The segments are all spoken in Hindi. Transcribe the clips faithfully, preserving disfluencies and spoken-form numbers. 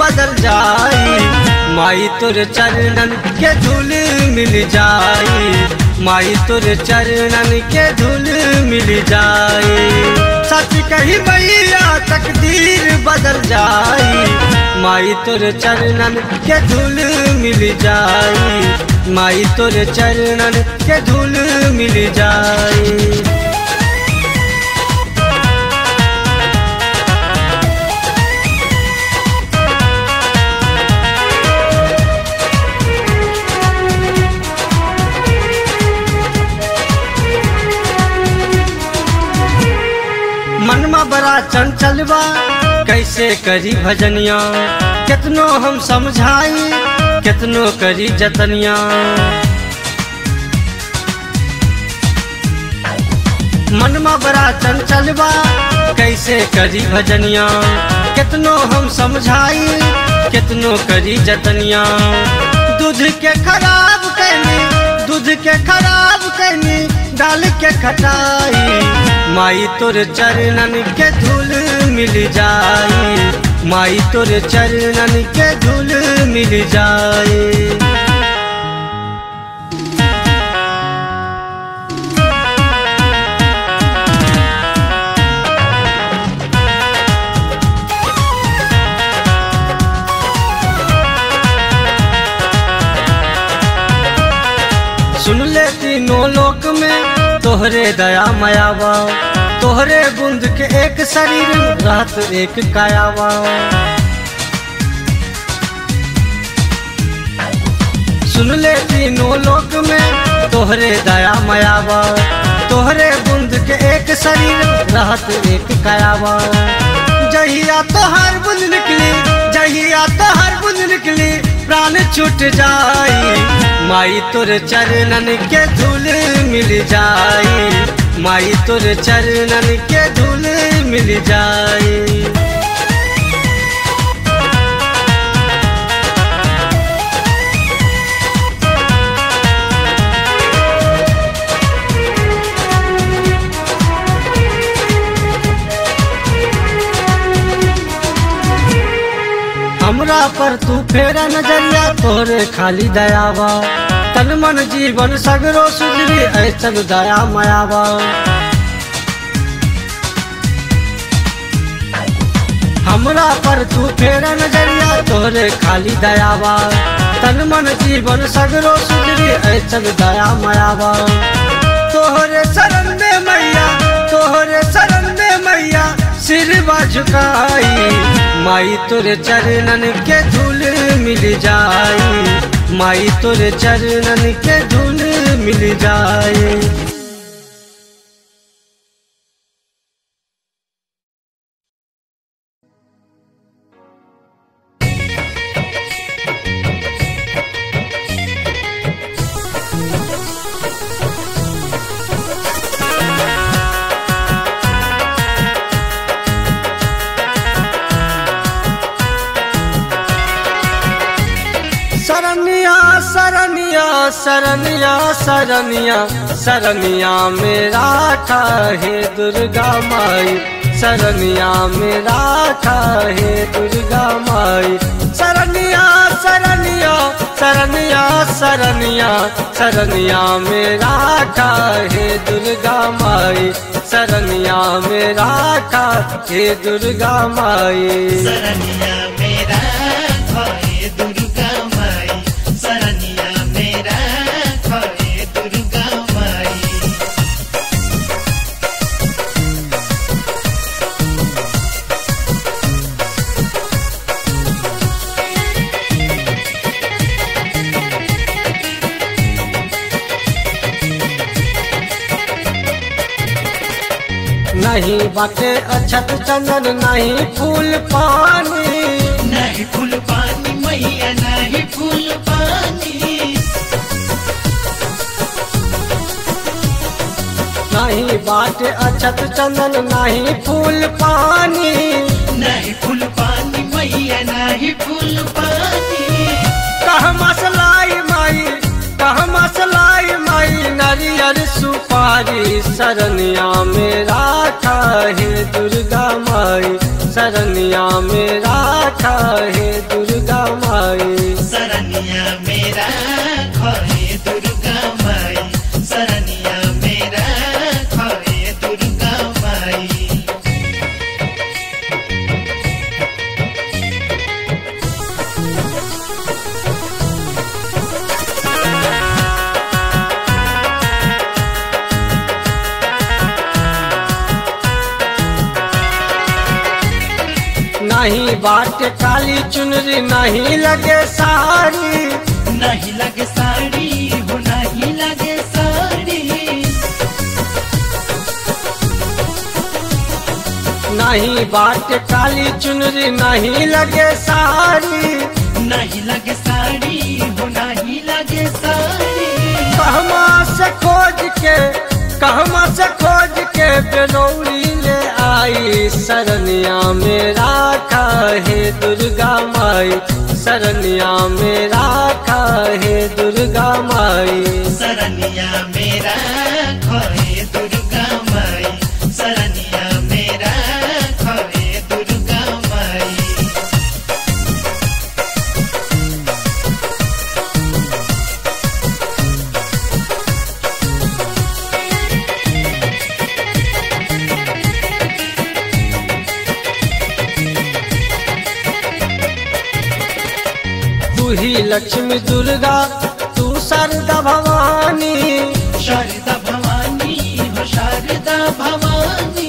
बदल जाई, माई तुर चरणन के धूल मिल जाई, माई तुर चरणन के धूल मिल जाई। सच कही भैया तकदीर बदल जाई, माई तुर चरणन के धूल मिल जाई, माई तोर चरणन के धूल मिल जाए। मनमा बड़ा चंचल बा, कैसे करी भजनिया, कितनो हम समझाई, कितनो करी जतनिया। मनमा बड़ा चंचल बा, कैसे करी भजनिया, कितनो हम समझाई, कितनो करी जतनिया। दूध के खराब कहनी, दूध के खराब कहनी, डाल के खटाई, माई तोर चरणन के धूल मिल जाई, माई तोर चरणन के धूल मिल जाए। सुन ले तीनों लोक में तोहरे दया मायावा, तोहरे बूंद के एक शरीर रात एक कायावा। सुन ले तीनों लोक में तोहरे दया मायावा, तोहरे बूंद के एक शरीर रात एक कायावा। जहिया तो हर बूंद निकली, जहिया तो हर बूंद निकली, प्राण छूट जाई, माई तोर चरणन के धूल मिल जाई, माई तोर चरणन के धूल मिल जाई। हमरा पर तू फेरा नजरिया, तोरे खाली दयावा, तन मन जीवन सगरो सुधरी ऐसन दया मायावा। हमरा पर तू फेरा नजरिया, तोरे खाली दयावा, तन मन जीवन सगरो सुधरी ऐसन दया मायावा। तोहरे शरण में मैया, तोहरे शरण में मैया, सिर झुकाई, माई तोर चरणन के धूल मिल जाए, माई तोर चरणन के धूल मिल जाए। सरनिया सरनिया सरनिया मेरा काहे दुर्गा माई, सरनिया मेरा काहे दुर्गा माई। सरनिया सरनिया सरनिया सरनिया सरनिया मेरा काहे दुर्गा माई, सरनिया मेरा काहे दुर्गा माई। सरनिया मेरा काहे दुर्गा माई, सरनिया मेरा नहीं बाटे अक्षत चंदन, नहीं फूल पानी, नहीं फूल पानी मैया, नहीं फूल पानी, नहीं बाटे अक्षत चंदन, नहीं फूल पानी, नहीं फूल पानी मैया, नहीं फूल पानी। कहाँ मसलाई माई, कहाँ मसलाई माई, नारियल सुपारी, सरनिया मेरा काहे दुर्गा माई, सरनिया मेरा छाहे दुर्गा माई, सरनिया मेरा छाहे दुर्गा माई, सरनिया मेरा छाहे दुर्गा माई। नहीं बाट काली चुनरी नहीं लगे साड़ी, नहीं लगे साड़ी हो नहीं लगे साड़ी, नहीं बाट काली चुनरी नहीं लगे साड़ी, नहीं लगे साड़ी हो नहीं लगे साड़ी। कहमा से खोज के कहमा से खोज के बेलौरी ले आई, सरनिया मेरा काहे दुर्गा माई, सरनिया मेरा काहे दुर्गा माई, सरनिया मेरा काहे दुर्गा माई, सरनिया मेरा काहे दुर्गा माई। तू ही लक्ष्मी दुर्गा तू शारदा भवानी, शारदा भवानी हो शारदा भवानी।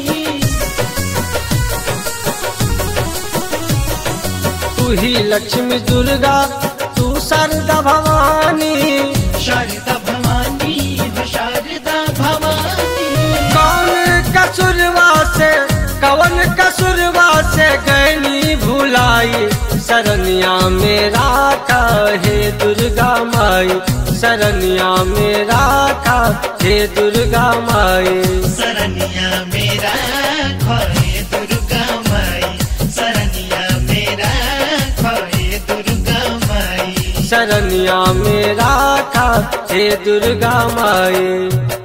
तू ही लक्ष्मी दुर्गा तू शारदा भवानी, शारदा भवानी हो शारदा भवानी। कौन कसुरवा से कौन कसुरवा से गैनी भुलाई, सरनिया मेरा काहे दुर्गा माई, सरनिया मेरा काहे दुर्गा माई, सरनिया मेरा काहे दुर्गा माई, सरनिया मेरा काहे दुर्गा माई, सरनिया मेरा काहे दुर्गा माई।